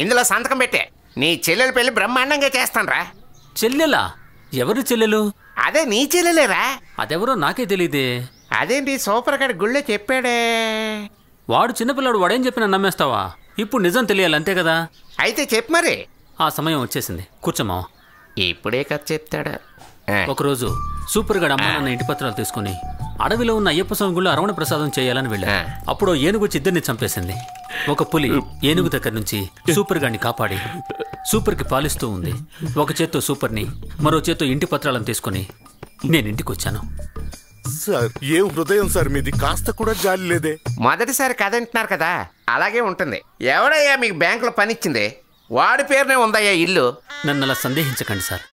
ఇందులో సంతకం పెట్టే. నీ చెల్లెలు పెళ్లి బ్రహ్మాండంగా చేస్తాను రా. చెల్లెలా? ఎవరు చెల్లెలు? అదే నీ చెల్లెలేరా. అదెవరో నాకే తెలియదే. అదేంటి సూపర్ గడ్ గుళ్ళే చెప్పాడే. వాడు చిన్నపిల్లాడు, వాడేం చెప్పినా నమ్మేస్తావా? ఇప్పుడు నిజం తెలియాలి అంతే కదా. అయితే చెప్పు మరి. ఆ సమయం వచ్చేసింది, కూర్చోమా. ఇప్పుడే కథ చెప్తాడా? ఒకరోజు సూపర్ గడ్ అమ్మ నాన్న ఇంటి పత్రాలు తీసుకుని అడవిలో ఉన్న అయ్యప్ప స్వామి గుళ్ళో అరవణ ప్రసాదం చేయాలని వెళ్ళాడు. అప్పుడు ఏనుగు వచ్చి ఇద్దరిని చంపేసింది. ఒక పులి ఏనుగు దగ్గర నుంచి సూపర్ గాడిని కాపాడి సూపర్కి పాలిస్తూ ఉంది. ఒక చేత్తో సూపర్ని, మరో చేత్తో ఇంటి పత్రాలను తీసుకుని నేను ఇంటికి వచ్చాను. సార్ ఏం హృదయం సార్ మీది, కాస్త కూడా జాలి లేదే. మొదటిసారి కథ అంటున్నారు కదా, అలాగే ఉంటుంది. ఎవడయ్యా మీకు బ్యాంకులో పనిచ్చింది? వాడి పేరునే ఉందయ్యా ఇల్లు. నన్ను అలా సందేహించకండి సార్.